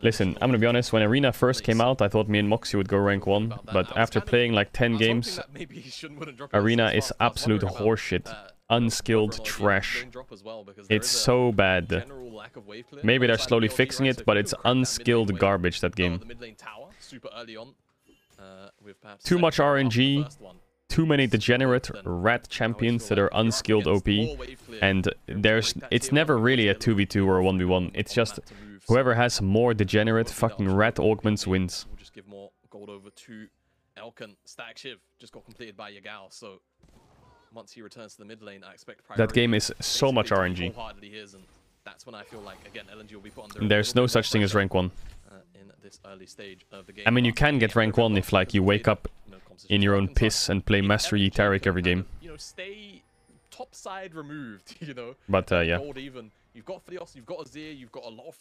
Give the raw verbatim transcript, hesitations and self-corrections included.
Listen, I'm gonna be honest, when Arena first came out, I thought me and Moxie would go rank one, but after playing like ten games, Arena is absolute horseshit. Unskilled trash. It's so bad. Maybe they're slowly fixing it, but it's unskilled garbage, that game. Too much R N G, too many degenerate rat champions that are unskilled O P, and there's it's never really a two v two or a one v one. It's just whoever has more degenerate fucking rat augments wins. We'll just give more gold over to Elkan. Stack Shiv just got completed by Yagao, so once he returns to the mid lane, I expect that game is so much R N G. That's when I feel like, again, L N G will be put under. There's no such thing as rank one. Uh, in this early stage of the game. I mean, you can get rank one if, like, you wake up in your own piss and play Master Yi Taric every game. You know, stay top side removed, you know. But uh, yeah. You've got Flios, you've got Azir, you've got a lot of